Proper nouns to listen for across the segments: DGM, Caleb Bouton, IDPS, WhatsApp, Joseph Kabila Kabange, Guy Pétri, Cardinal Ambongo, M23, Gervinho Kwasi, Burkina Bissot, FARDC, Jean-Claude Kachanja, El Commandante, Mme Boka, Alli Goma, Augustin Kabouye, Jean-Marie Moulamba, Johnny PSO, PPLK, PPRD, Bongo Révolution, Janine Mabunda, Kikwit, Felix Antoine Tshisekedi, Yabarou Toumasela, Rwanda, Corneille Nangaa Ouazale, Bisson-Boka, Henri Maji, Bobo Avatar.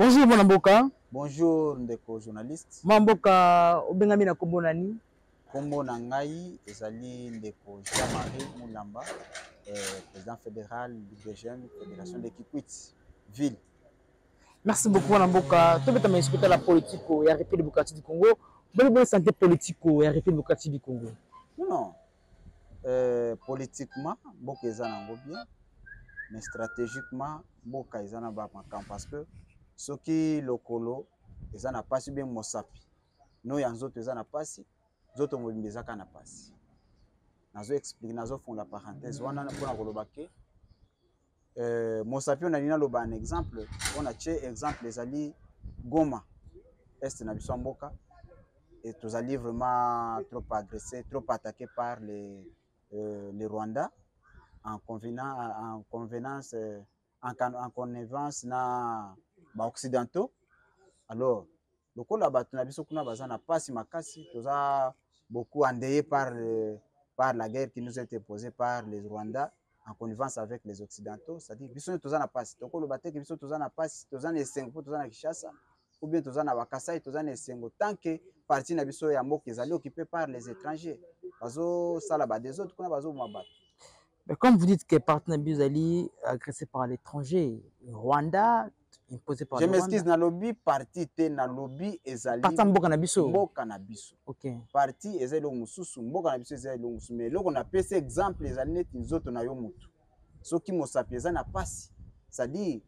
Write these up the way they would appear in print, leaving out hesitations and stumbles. Bonjour Mme Boka. Bonjour ndeko journaliste. Mme Boka, obenga na kombo nani? Kombo na ngai ezali ndeko Jean-Marie Moulamba, président fédéral du jeune fédération de Kikwit ville. Merci beaucoup Mme Boka. Tout bêtement discuter la politique au la République démocratique du Congo. Bonne santé politique au la République démocratique du Congo. Non. Politiquement, Boka ezana ngo bien, mais stratégiquement, Boka ezana ba makam parce que ce qui lokolo eza na pasi bien mosapi no yanzoto eza na pasi zoto mobimeza kana pasi nazo explique nazo fond la parenthèse wana pona koloba ke mosapi on a lina loba un exemple on a che exemple les Alli Goma est na Bisson-Boka et tous ali vraiment trop agressé trop attaqué par les Rwandais en connivence na ba occidentaux. Alors le coup là-bas tu n'as vu qu'on a besoin n'a pas si makasi tu as beaucoup endeuillé par la guerre qui nous a été posée par les Rwandais en connivence avec les occidentaux, c'est-à-dire bisous tu as n'a pas si donc le bateau qui bisous tu as n'a pas si tu as les cinq tu as la Kinshasa ou bien tu as na Wakasa tu as les cinq tant que partie n'a bisous et à mots qui allaient occupés par les étrangers parce que ça là-bas des autres qu'on a besoin de battre. Mais comme vous dites que partie n'a bisous allés agressés par l'étranger Rwanda. Je m'excuse dans le lobby, parti te na lobby ezali. Parti mboka na biso. Mboka na biso. OK. Parti ezali mususu mboka na biso ezali mususu mais loko na pese exemple ezali neti nzoto na yo mutu. Soki mosapi ezali na pasi. C'est-à-dire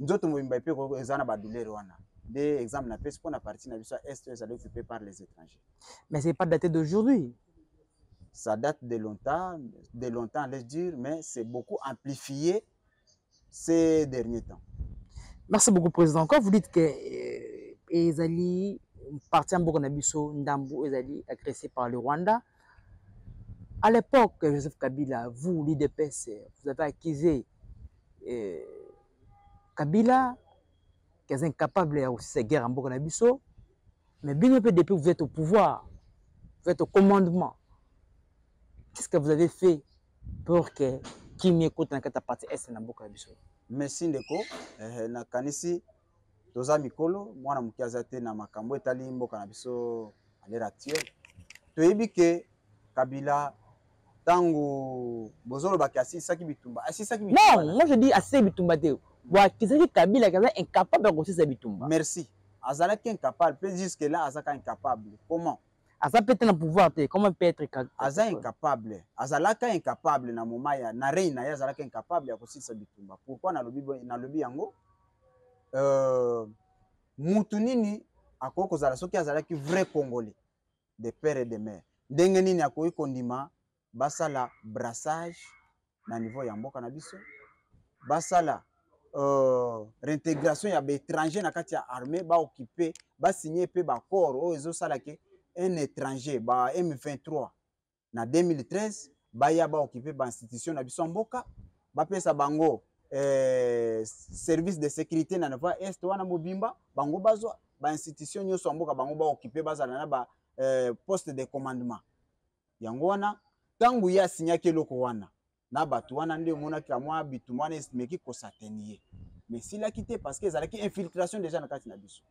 nzoto mobimba pe ko ezali na ba douleur wana. Des exemples na pese pona parti na biso est ezali occupé par les étrangers. Mais c'est pas daté d'aujourd'hui. Ça date de longtemps, laisse dire, mais c'est beaucoup amplifié ces derniers temps. Merci beaucoup, Président. Quand vous dites que les alliés partis en Burkina Bissot, Ndambou, les alliés agressés par le Rwanda, à l'époque, Joseph Kabila, vous, l'IDPS, vous avez accusé Kabila, qui est incapable de ces guerres en Burkina Bissot, mais bien depuis que vous êtes au pouvoir, vous êtes au commandement, qu'est-ce que vous avez fait pour que Kim écoute dans la partie Est en Burkina Bissot? Merci ndeko na kanisi toza mikolo mwana mukiaza te na makambo etali mboka na biso à l'heure actuelle toyebi ke Kabila tango bozolo bakasi saki bitumba asisaki bitumba. Non, moi je dis assez bitumba te wa kizaki Kabila kaza incapable de sa bitumba. Merci. Azala ki incapable peut jusque là azaka incapable. Comment? Azala peut être na pouvoir te comment peut être azala incapable azala ka incapable na momaya na reina ya azala ka incapable ya kosisa bitumba pourquoi na lobi yango mutu nini akoko zala soki azala ki vrai congolais de père et de mère ndenge nini akoyi kondima basala brassage na niveau ya mboka na biso basala réintégration ya ba étranger na kati ya armée ba occuper ba signer pe ba corps o ezo sala ke un étranger, bah, M23, en 2013, il a occupé l'institution de Bisson-Boka, il a bango service de sécurité dans l'Est, il a mobimba, bango bazwa, institution de Bisson-Boka, bango a occupé le poste de commandement. Yango wana, tangu ya signé que loko wana, na batu wana nde mona ki amwa bitu wana esmeki ko satenier. Mais s'il a quitté parce que zalaki infiltration déjà na kati na biso.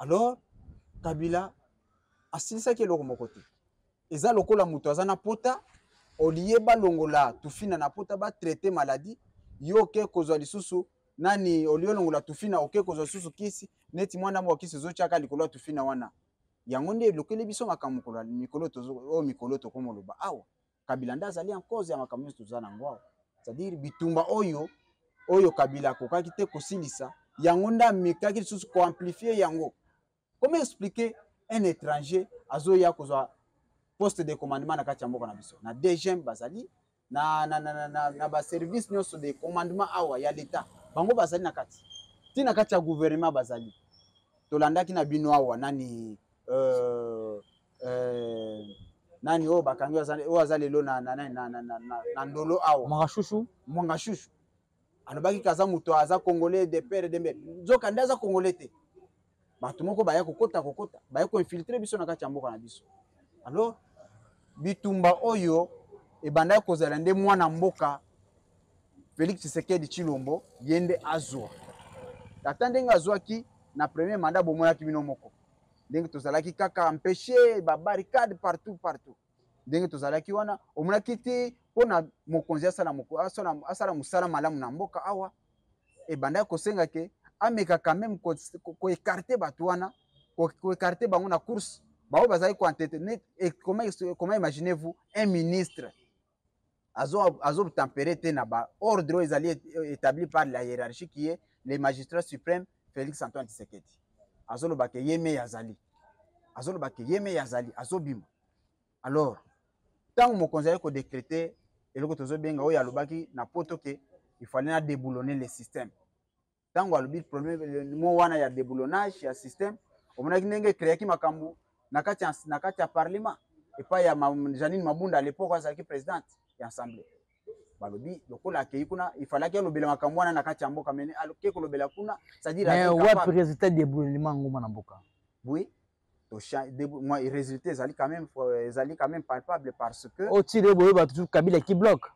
Alors Kabila asilisa ke loko mokote eza lokola mutu azana pota oliye balongola tufina na pota ba traiter maladie yo ke kozwa lisusu nani oliyo longola tufina oke kozwa susu kisi neti mwana mwa kisi zo chaka likolo tufina wana yango nde lokele biso makamukolo mikolo tozo o mikolo to komoloba awa Kabila ndaza li en cause ya makamu tozana ngwao c'est-à-dire bitumba oyo Kabila kokaki te kosilisa yango nda mikaki lisusu ko amplifier yango. Comment expliquer un étranger à Zoya Kozoa poste de commandement à Kachambo Nabiso? Na deuxième basali, na service de commandement awa ya l'État. Bango basali na kati. Ti na kati ya gouvernement basali. Tolanda ki na bino awa nani nani o bakangi o azali lo na ndolo awa. Mangashushu. Anobaki kaza muto aza congolais de père de mère. Zoka ndaza congolais te. Batumoko baya kokota baya ko infiltrer biso na kati ya mboka na biso. Alors bitumba oyo ebanda ko zala nde mwana mboka Felix Tshisekedi Tshilombo yende azwa. Atandenge azwaki na premier mandat bomonaki bino moko. Ndenge tozalaki kaka empêcher ba barricade partout. Ndenge tozalaki wana omonaki te pona mokonzi asala moko asala musala malamu na mboka awa e banda kosenga ke ameka quand même ko écarter batu wana ko écarter bango na course. Bao bazali ko entretenir et comment imaginez-vous un ministre azo tempéré te na ba ordre ezali établi par la hiérarchie qui est les magistrats suprêmes Felix Antoine Tshisekedi. Azolo bake yeme yazali. Azobima. Alors, tant mo konzali ko décréter eloko tozo benga o ya lobaki na poto ke il fallait na déboulonner le système. Tant wa lobi problème mo wana ya déboulonnage ya système, on a nenge créer ki makambu na kati ya parlement et pas ya Janine Mabunda à l'époque azaki présidente ya assemblée. Balobi lokola ke ikuna il fallait que lobele makambu na kati ya mboka mene aloke ko lobela kuna, c'est-à-dire mais ouais président déboulonnement ngoma na mboka. Oui. Moi, les résultats sont quand même palpables parce que. Au tiré, il y a toujours Kabila qui bloque.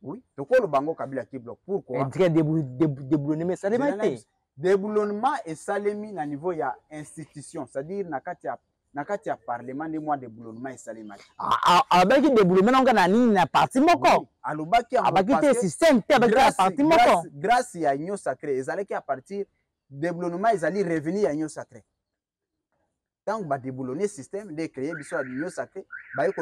Oui, donc le bango Kabila qui bloque. Pourquoi? En train déboulonnement et salémité. Déboulonnement et salémité au niveau de l'institution, c'est-à-dire dans le parlement, il y a déboulonnement et salémité. Avec le déboulonnement, on a une partie moko. Avec le système, avec la partie moko. Grâce à l'union sacrée, ils allaient à partir déboulonnement, ils allaient revenir à l'union sacrée. Tant que déboulonner le système, de créer l'union sacrée, chaque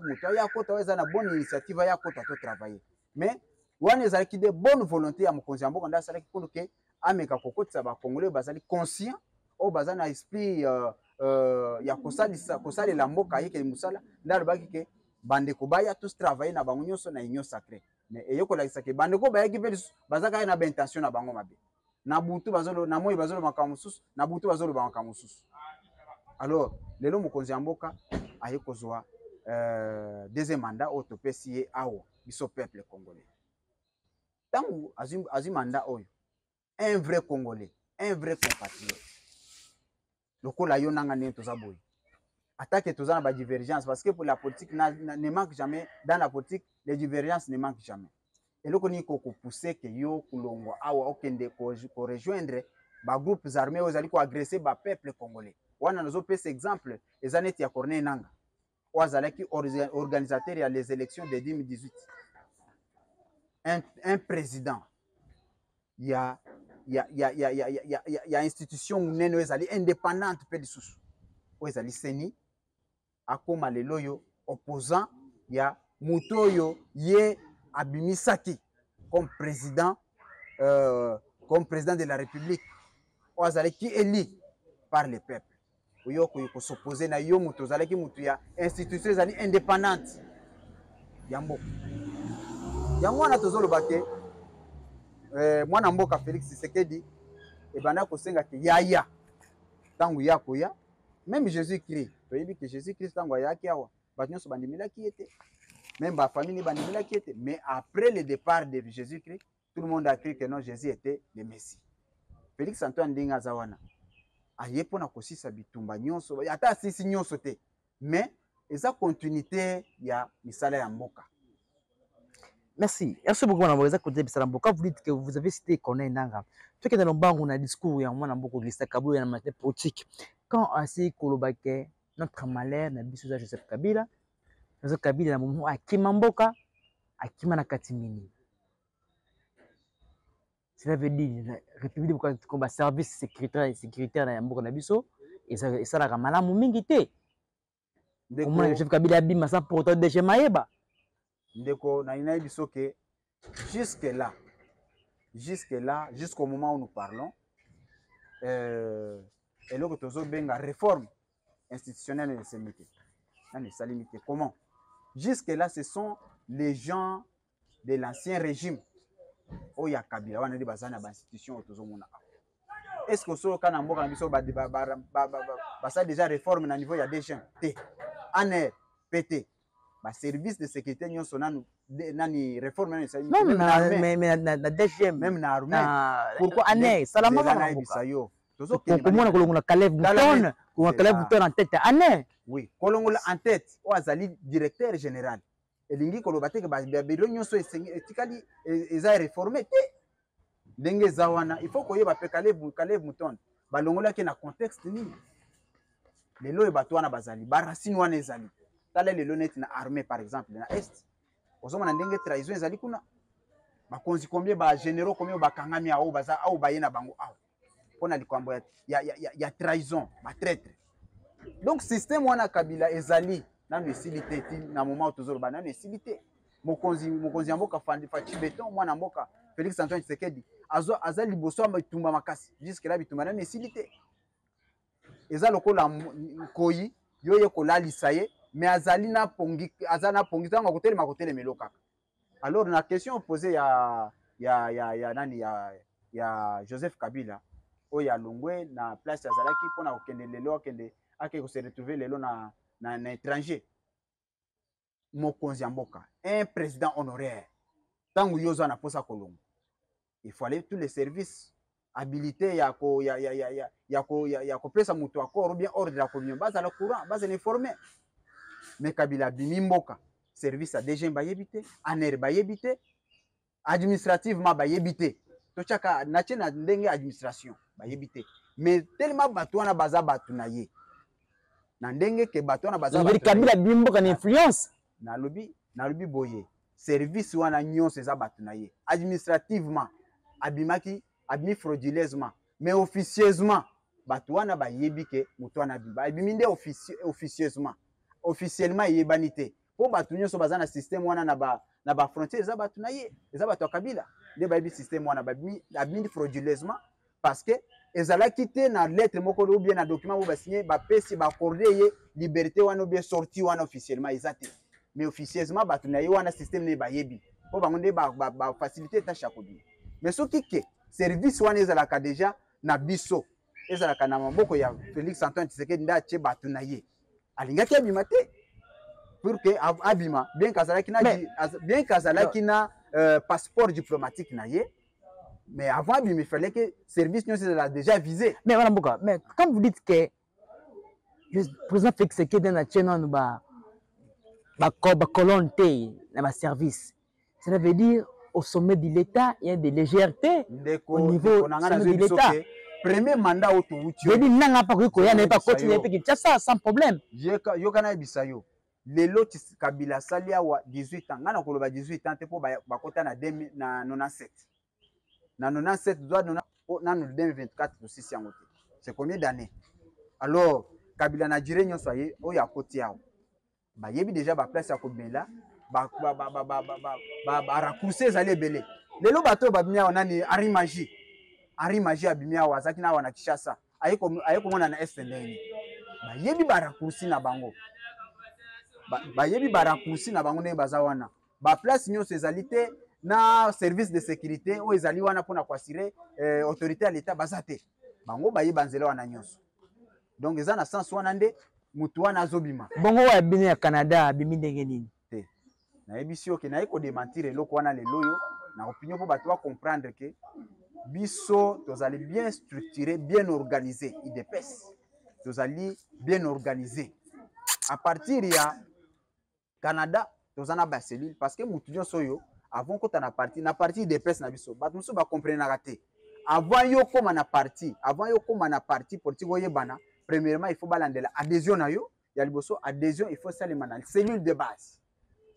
mouton, il y a une bonne initiative, il y a travailler. Mais, il y a une bonne volonté à mon conseil, il y a une Congolais conscient, il y a esprit, il y a un tous travailler dans l'union sacrée. Mais il y a une intention dans l'union sacrée. Alors, les gens qui ont deuxième mandat au peuple congolais. Tant que mandat, un vrai Congolais, un vrai compatriote. Le Congolais attaque toujours la divergence parce que pour la politique ne manque jamais. Dans la politique, les divergences ne manquent jamais. Et le Congolais poussé que yo kulongo awa okende ko rejoindre ba groupes armés aux alliés ko agresser ba peuple congolais. On a nos autres exemples, les années de Corneille Nangaa Ouazale qui organisateur des élections de 2018. Un président, il y a institution indépendante de sous. Ouazale Seni, Akoma Leloyo, opposant, il y a Mutoyo Ye Abimisaki comme président de la République. Ouazale qui élit par les peuples. Pour s'opposer à yo muto zalaki muto ya institution zali indépendante ya mboka ya mwana tozoloba ke mwana mboka Felix Tshisekedi ebanda kosenga ke yaya tangu yakoya même Jésus Christ toyebi ke Jésus Christ tangu yaki awa batnyo so bandimela ki ete même ba famille bandimela ki ete mais après le départ de Jésus Christ tout le monde a cru que non Jésus était le Messie. Felix Antoine Ndinga Zawana aye pona kosisa bitumba nyonso ata sisi nyonso te mais esa continuité ya misala ya mboka. Merci. Merci beaucoup mwana mboka kote bisala mboka vous dites que vous avez cité Corneille Nangaa. Toke dans mbango na discours ya mwana mboka Augustin Kabouye na matin politique. Quand ainsi kolobake notre malheur na biso za Joseph Kabila. Joseph Kabila na momo akima mboka akima na katimini. Cela veut dire la République combat service sécuritaire na Burkina Bissot et ça la malamu mingi te. Comment le chef Kabila bima ça pour de Jemayeba. Ndeko na ina biso ke jusque là jusqu'au moment où nous parlons et le tozo benga réforme institutionnelle de Semité. Nani ça limité comment? Jusque là ce sont les gens de l'ancien régime. Oya Kabila wana de bazana ba institution tozomona. Est-ce que so kana mboka na biso ba ça déjà réforme na niveau ya déjà T. ANR PT. Ba service de sécurité nyonso nanu nani réforme nani ça. Non mais na DGM même na armée. Pourquoi ANR salama na biso yo. Tozo ke mona kolongola Caleb Bouton, ko Caleb Bouton en tête ANR. Oui, kolongola en tête o azali directeur général. Et les gens qui ont été réformés, ndenge zawana il faut koyeba pe kale mouton balongola ke na contexte nini lelo e bato wana bazali ba racine wana ezali tala lelo net na armée par exemple na est ozomona ndenge trahison ezali kuna bakonzi combien ba généraux combien ba kangami ao baza ao bayena bango ao pona likwambo ya trahison ba traître donc système wana kabila ezali na mesilité ti na moment tozoloba na mesilité mokonzi mboka fandi beton mwana mboka Felix Antoine Tshisekedi azali boso ametumba makasi jusque là bitumana mesilité eza lokola koyi yoye kolalisa ye mais azali na pongi azana pongi tanga kotelema kotelemelo kaka. Alors na question posée ya Joseph Kabila oya longwe na place azalaki pona okende lelo akende akeko se retrouver lelo na étranger mokonzi mboka un président honoraire tangu yozo na posa kolongo il faut aller tous les services habilité yako ya kopesa mutu akoro bien ordre ya commune baza la courant baza informé mais Kabila bimi mboka service à DG bayebite ANR bayebite administrativement bayebite to chaka na chena ndenge administration bayebite mais tellement bato na baza bato na ye na ndenge ke bato na baza bato Kabila bimi mboka na influence na lobi boye service wana nyonso eza bato na ye administrativement abimaki admis frauduleusement mais officieusement bato wana bayebi ke muto wana abimi nde officieusement officiellement yebanite po bato nyonso baza na système wana na ba frontière eza bato na ye eza bato ya Kabila nde bayebi système wana abimi frauduleusement parce que ezalaki te na lettre moko ou bien na document ba signer ba pesi ba accorder ye liberté wana ou bien sortie wana officiellement ezate mais officieusement bato na ye wana système ne bayebi po bango nde ba faciliter tâche ya kobi mais ce qui est service wana ezalaka déjà na biso ezalaka na maboko ya Felix Antoine Tshisekedi nda che bato na ye alingaki abima te pour que abima bien kazalaki na passeport diplomatique na ye mais avant abima il fallait que service nous l'a déjà visé mais voilà Boka mais quand vous dites que le président Felix Tshisekedi na che na ba colonne te na ba service cela veut dire au sommet de l'État, il y a des légèretés au niveau de l'État. Premier mandat au Touti. Je dis n'anga pas que Koya n'est pas continué puis que ça sans problème. Yo kana bisayo. Les lots Kabila salia wa 18 ans. Ngana koloba 18 ans te po ba kota na 97. Na 97 doit na 2024 6 yango te. C'est combien d'années? Alors Kabila na duré nyonso ye o ya koti yawo. Ba yebi déjà ba place ya kobela. Raccourcés à l'ébélé. Les lobato babimia on a ni Arimaji. Arimaji abimia wazaki na wana Kishasa. Ayeko mwana na SNL. Ba yebi barakursi na bango. Ba yebi barakursi na bango ne bazawana. Ba place nyo sezalite na service de sécurité ou ezali wana pona kwasire autorité à l'état bazate. Bango ba yebi nzela wana nyonso. Donc ezana sans wana nde mutu wana zobima. Bongo wa bini ya Canada bimi ndenge nini? Na ebisi oke na iko démentir eloko wana lelo yo na opinion po bato ba comprendre que biso tozali bien structuré bien organisé IDPS tozali bien organisé à partir ya Canada tozana ba cellule parce que mutu soyo avant ko tana parti na parti IDPS na biso bato muso ba comprendre na raté avant yo koma na parti politique oyebana premièrement il faut balandela adhésion na yo ya liboso adhésion il faut salema na cellule de base.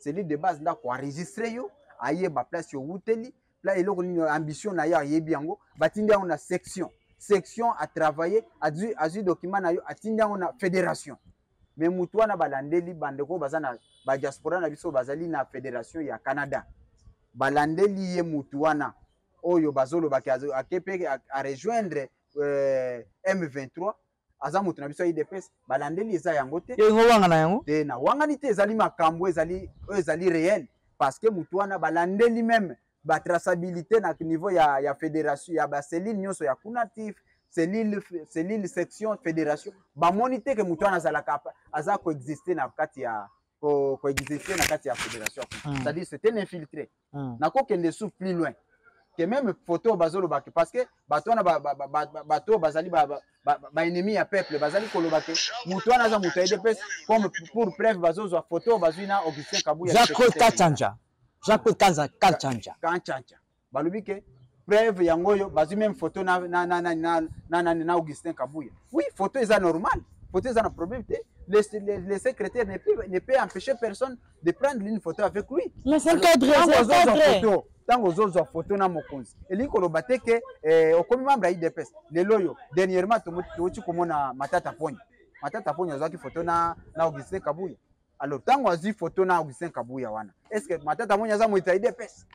C'est lui de base là qu'on enregistré yo aye ba place yo hoteli là il a ambition na ya yebiango batinda on a section à travailler a du document na yo atinda on a fédération mais mutu ana balandeli bandeko bazana ba diaspora na biso bazali na fédération ya Canada balandeli ye mutu ana oyo bazolo bakazo akepe a rejoindre M23 azamu tuna biso IDPS balandeli za yangote te ngowanga na yango te na wangani te ezali makambo ezali réel parce que mutu wana balandeli même ba traçabilité na niveau ya fédération ya ba cellule nyoso ya kunatif cellule section fédération ba monite ke mutu wana zalaka aza coexister na kati ya coexister na kati ya fédération c'est-à-dire c'était infiltré na ko kende souffle plus loin que même photo bazolo ba parce que bato na bato bazali ba ennemi ya peuple bazali koloba ke mutu anaza mutu IDPS comme pour preuve bazozo a photo bazina Augustin Kabouye Jean-Claude Kachanja balobi ke preuve yangoyo bazui même photo na Augustin Kabouye. Oui, photo est normal, photo est normal, problème. Le secrétaire ne peut empêcher personne de prendre une photo avec lui. Le secrétaire. Tant aux autres photos na mokonzi. Et lui qu'on battait que au commun membre IDPS. Les loyaux dernièrement tu comme na matata poni azaki photo na Augustin Kabouye. Alors tant ozi photo na Augustin Kabouye wana. Est-ce que matata poni azamu itaide pes?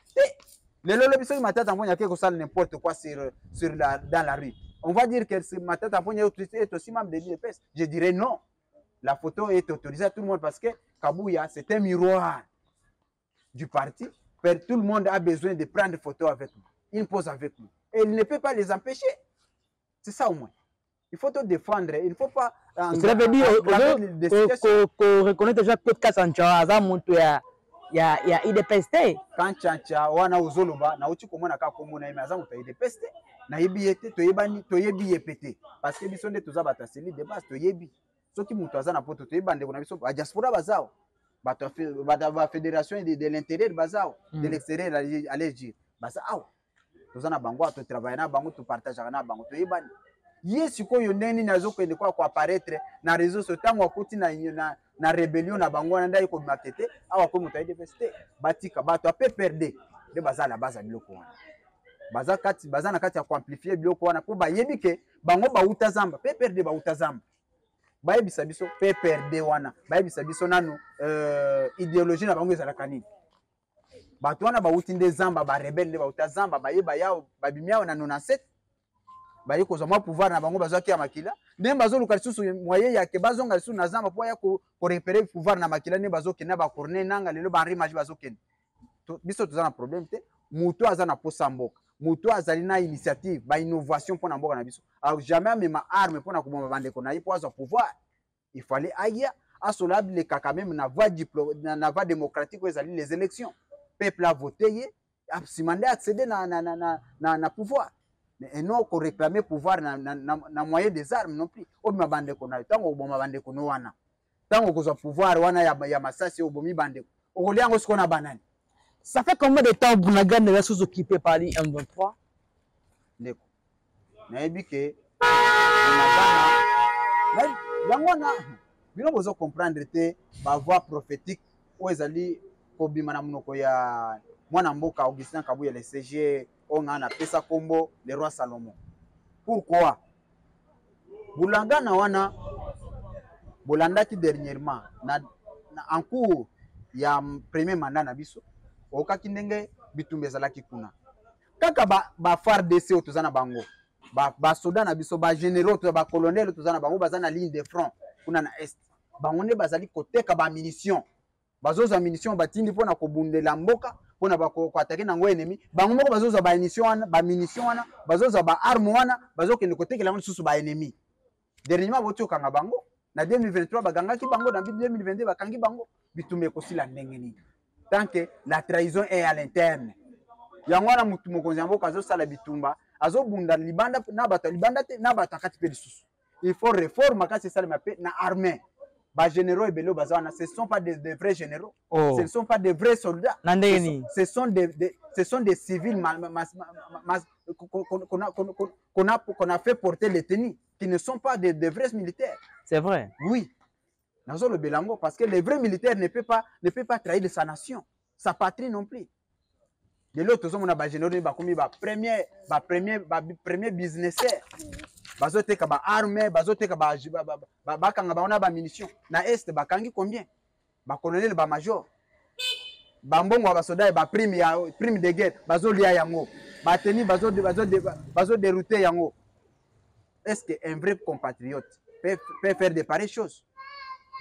Les loyaux biso matata poni a quelque chose n'importe quoi sur la dans la rue. On va dire que ce matata poni est aussi membre de l'IDPS. Je dirais non. La photo est autorisée à tout le monde parce que Kabouya, c'est un miroir du parti. Tout le monde a besoin de prendre photo avec nous. Il pose avec nous. Et il ne peut pas les empêcher. C'est ça au moins. Il faut te défendre. Il ne faut pas... Cela veut dire qu'on reconnaît déjà que il y a IDPST. Quand Tchancha, on a Ozoloba, na uti komona ka komona imaza muta IDPST, na yebiyete toyebi yepete parce que bisonde tozabata seli de base toyebi. Ce qui monte à poto te bande on a biso a diaspora bazao bato ba fédération de l'intérieur bazao de l'extérieur allez dire bazao tozana bango to travailler na bango to partager na bango to ibani yesu ko yo neni nazo ko ndeko ko apparaître na réseau so tango akuti na rébellion na bango na ndai ko matete awa ko muta diversité batika bato a perdre de bazala baza biloko wana bazakati bazana kati ya ko amplifier biloko wana ko ba yebike bango ba utazamba pe perdre ba utazamba Baïbi Sabiso, PPRD wana, Baïbi Sabiso nano, idéologie na bango ezala kanini. Bato wana bautinde zamba, ba rebelle, bauta zamba, baye bayao, babimiao na 97. Baye kozoma pouvoir na bango bazwa kia makila. Ne bazo lukalisusu moye yake bazonga lisu na zamba po ya ko repérer pouvoir na makila ne bazo kena ba Corneille Nangaa lelo ba Henri Maji bazo kena. Biso tozana problème te, mutu azana posa mboka. Mutu azali na initiative ba innovation pona mboka na biso. Alors jamais même arme pona kubomba bande ko na ipo azo pouvoir. Il fallait ailleurs asolable les kaka même na voie diplomatique na voie démocratique ezali les élections. Peuple a voté absolument accéder na pouvoir. Mais non ko réclamer pouvoir na moyen des armes non plus. Obima bande ko na tango bomba bande ko no wana. Tango ko zo pouvoir wana ya masasi obomi bande ko. Okoliango sikona banani. Ça fait combien de temps Bounagan ne va sous occupé par les M23? Neko. Naibike. Bounagan. Bino bozo comprendre te ba voix prophétique où ezali kobima na munoko ya mwana mboka Augustin Kabouye le CG onga na pesa kombo le roi Salomon. Pourquoi? Bounagan wana bolandaki dernièrement en cours ya premier mandat na biso. Oka kindenge bitumbeza la kikuna. Kaka ba FARDC otuzana bango. Ba soda na biso ba généraux to ba colonel otuzana bango bazana ligne de front kuna na est. Bango ne bazali koteka ba munitions. Bazoza munitions batindi pona kobundela mboka pona ba ko attaquer na ngo ennemi. Bango moko bazoza ba munitions wana, bazoza ba armes wana, bazoke ndikoteke la ngo susu ba ennemi. Dernièrement botu kanga bango na 2023 baganga ki bango na 2022 bakangi bango bitumbe kosila ndenge nini. Tant que la trahison est à l'interne. Yangwana mutu mokonzi mboka azo sala bitumba, azo bunda libanda na bata kati pe lisusu. Il faut réformer kasi sala mape na armée. Ba généraux ebelo bazana, ce sont pas des vrais généraux. Ce ne sont pas des vrais soldats. Ce sont des civils qu'on a fait porter les tenues qui ne sont pas des vrais militaires. C'est vrai. Oui. Parce que les vrais militaires ne peuvent pas trahir sa nation, sa patrie non plus. De l'autre, on a généré premier businesseur. Bazote ka ba armée, bazote ka ba munitions. Na est bakangi combien? Ba colonel ba major. Ba mbongo ba soda ba prime de guerre, bazo lia yango. Ba teni bazo dérouter yango. Est-ce qu'un vrai compatriote peut faire de pareilles choses?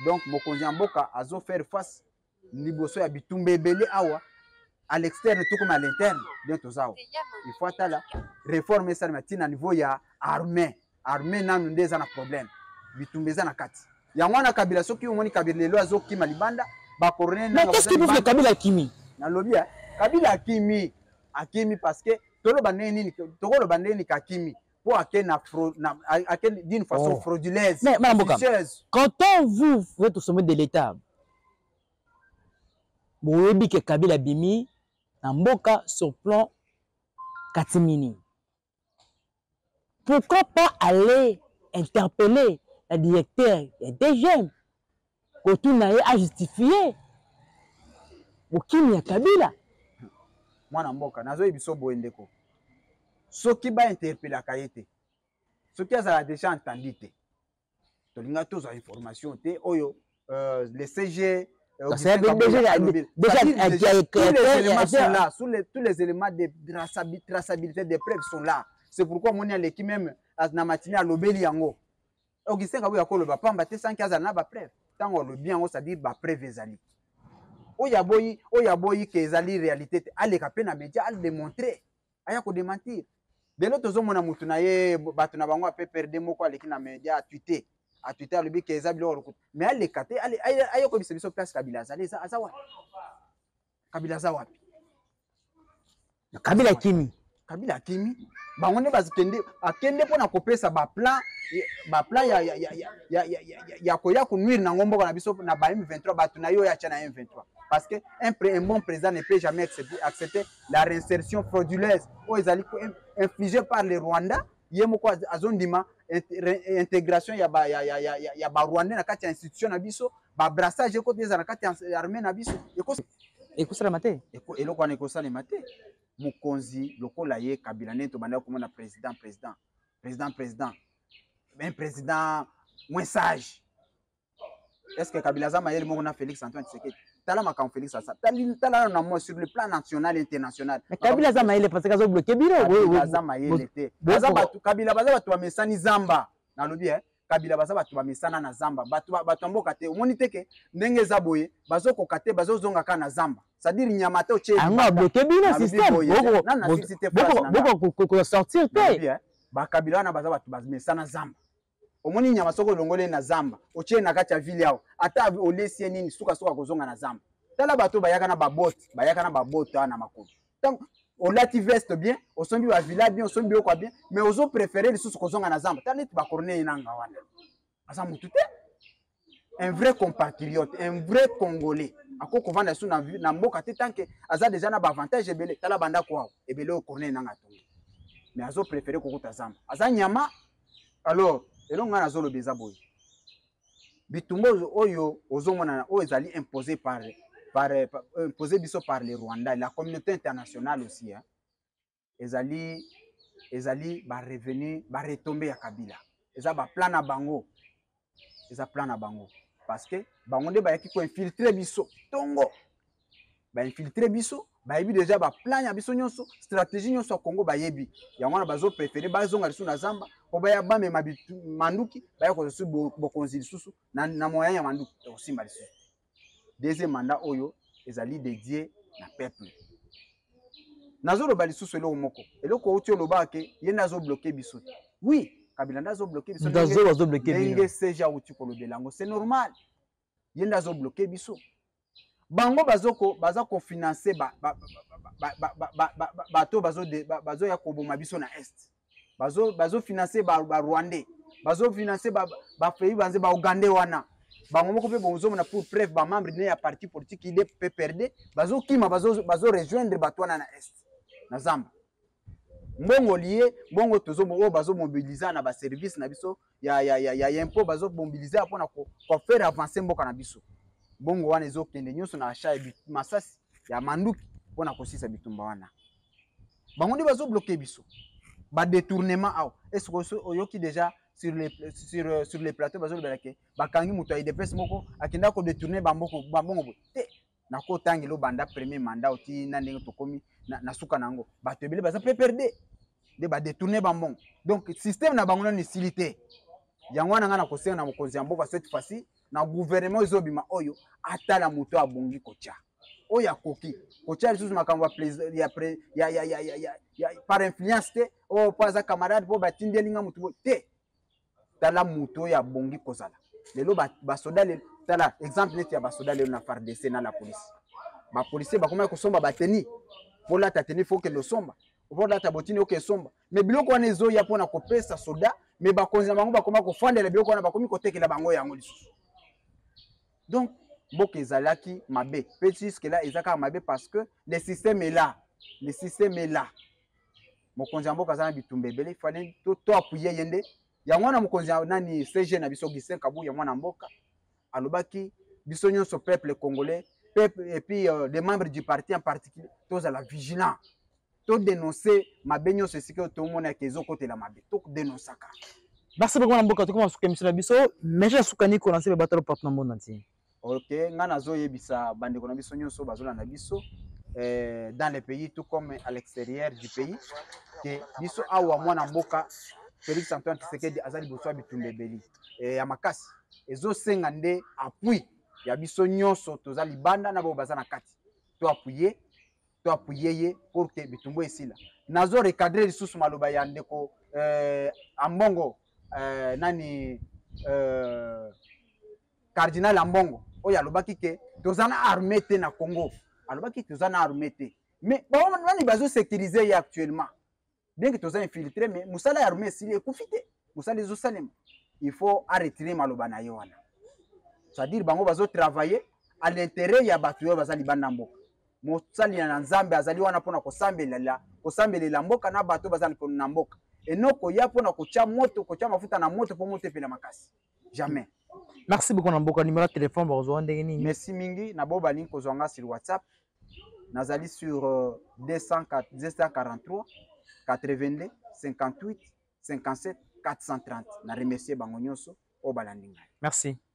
Donc, Mokonzi Mboka azo faire face liboso ya bitumbe belé awa à l'externe tout comme à l'interne bientôt zao. Il faut atala réformer ça matina niveau ya armée nanu ndeza na problème bitumbeza na kati. Ya mwana Kabila soki umoni Kabila lelo azo ki malibanda ba corner na. Mais qu'est-ce qui fait Kabila kimi? Na lobia Kabila kimi parce que tolo baneni ka kimi. Pour d'une façon frauduleuse. Mais Mme Boka, quand vous êtes au sommet de l'État, vous avez dit que Kabila Bimi, Mboka, sur plan Katimini. Pourquoi pas aller interpeller le directeur des DGM pour tout à justifier pour qui n'y a Kabila? Moi, je suis un peu. Ce qui va interpeller la qualité, ce qui a déjà entendu, toutes les informations, les CG, tous les éléments de traçabilité des preuves sont là. C'est pourquoi mon équipe même à la matinée à l'obéliango. Augustin Kabouye a le papa mbaté sans qu'il y ait un preuve. Tant qu'on le bien, on s'est dit preuve ezali. Oyaboyi que ezali réalité. Allez caper na média, allez démontrer. Aya ko démentir. De l'autre zone mon amour tunaye batuna bango a peut perdre mot quoi l'équipe na média à Twitter le bien que ezali le recours. Mais allez caper, allez aya ko bisebiso place Kabila zali ça azawa. Kabila zawa. Kabila Kimi. Bangonde bazikende akende pona kopesa ba plan ya koya kunwira na ngombo kana biso na ba M23 batu na yo ya chana M23 parce que un bon président ne peut jamais accepter la réinsertion frauduleuse au ezali infligée par les Rwandais yemo ko azondima intégration ya ba Rwandais na kati ya institution na biso ba brassage ko teza na kati ya armée na biso ekosala mate eloko ana ekosala mate. Moukonzi, Lokolaye, Kabilane, Tobanda, comme on président. Mais un président moins sage. Est-ce que Kabilaza Mayel Mouna Félix Antoine Tshisekedi? Talama quand Félix Assa. Talama moi sur le plan national et international. Mais Kabilaza Mayel parce qu'ils ont bloqué Biro. Kabilaza Mayel était. Kabila Baza tu vas me sani Zamba. Dans le bien. Kabila Baza tu vas me sani na Zamba. Batumbo Kate. Monite que n'engeza boye. Bazo kokate bazo zonga kana Zamba. C'est-à-dire qu'il n'y a pas de système. Il n'y a pas de système. Il n'y a pas de système. A quoi qu'on vende sous na mboka te tant que aza déjà na avantage ebele tala banda kwa ebele o Corneille Nangaa Ouazale mais azo préférer ko kuta zamba aza nyama alors elonga na zo lo beza boy bitumbo oyo ozomona o ezali imposé par imposé biso par les Rwandais la communauté internationale aussi hein ezali ba revenir ba retomber ya Kabila eza ba plan na bango parce que bangonde ba yaki ko infiltrer biso tongo ba infiltrer biso ba yebi déjà ba plan ya biso nyonso stratégie nyonso ya Congo ba yebi yango na bazo préférer ba zonga lisu na zamba ko ba ya ba me mabitu manduki ba yako su bokonzi susu na moyen ya manduki aussi malisu deuxième mandat oyo ezali dédié na peuple nazolo ba lisu selo moko eloko otyo lo ba ke yenda zo bloquer biso oui Kabila ndazo bloqué biso ndenge seja uti ko lobelango c'est normal yenda zo bloqué biso bango bazoko bazako financer bato bazo ya koboma biso na est bazo financer ba Rwandais bazo financer ba pays banze ba Ugandais wana bango moko pe bonzo na pour preuve ba membre ne ya parti politique il est perdre bazo kima bazo rejoindre batwana na est na zamba. Mbongo lié, mbongo tozo mbongo bazo mobiliser na ba service na biso ya impôt bazo mobiliser apona ko faire avancer mboka na biso. Mbongo wana ezo kende nyonso na achat masasi ya manduki pona ko sisa bitumba wana. Bango ndi bazo bloquer biso. Ba détournement aw. Est-ce que oyoki déjà sur les plateaux bazo balake ba kangi muto ay dépêche moko akenda ko détourner ba mbongo. Na ko tangelo banda premier mandat oti na ndenge tokomi na suka nango bato ebele baza perdre de ba détourner bambon donc système na bango na utilité yango na ngana ko senga na mokonzi mboka cette fois-ci na gouvernement ezobima oyo atala moto abongi kocha oyo akoki kocha lisusu makambo ya par influence te o paza camarade po batindelinga mutu te tala moto ya bongi kozala lelo ba sodale tala exemple net ya ba sodale na FARDC na la police ba police ba koma ko somba ba teni voilà ta teni faut que le somba voilà ta botine ok somba mais biloko wana ezo ya pona ko pesa soda mais ba konza bango ba koma ko fandela biloko wana ba komi ko tekela bango yango lisusu donc boke ezalaki mabe petit ce que là ezaka mabe parce que le système est là mokonzi ambo kazana bitumbe bele fane to apuye yende ya mwana mokonzi nani seje na biso Augustin Kabouye ya mwana mboka alobaki biso nyonso peuple congolais peuple et puis les membres du parti en particulier tous à la vigilance tout dénoncer mabe nyonso ce que tout monde akezo côté la mabe tout dénoncer ka basi boko mboka to koma suka misala biso meja sukani ko lancer battle partout na monde entier. OK ngana zo yebisa bande ko na biso nyonso bazola na biso dans les pays tout comme à l'extérieur du pays que biso awa mwana mboka Felix Antoine Tshisekedi azali boswa bitumbebeli ya makasi ezo senga nde appui ya biso nyonso tozali banda na bo bazana kati to appuyer ye pour que bitumbo esila nazo recadrer lisusu maloba ya ndeko Ambongo nani Cardinal Ambongo oya lobaki ke tozana armée te na Congo. Alors, qui nous en a remetté. Mais, bon, on est basé sécurisé actuellement. Bien que nous avons infiltré, mais nous sommes armés, s'il est confité. Nous sommes les Oussalem. Il faut arrêter Malobana Yoana. C'est-à-dire, nous avons travaillé à l'intérêt de la bataille de la Banambo. Nous sommes en Zambie, nous sommes en Zambie, nous sommes en Zambie, nous sommes en Zambie, nous sommes en Zambie. Et nous sommes en moto pour monter la macasse. Jamais. Merci beaucoup Namboka, numéro de téléphone merci mingi naboba link kozwanga sur WhatsApp nazali sur 243 82 58 57 430 na remercier bango nyonso o balandinga merci.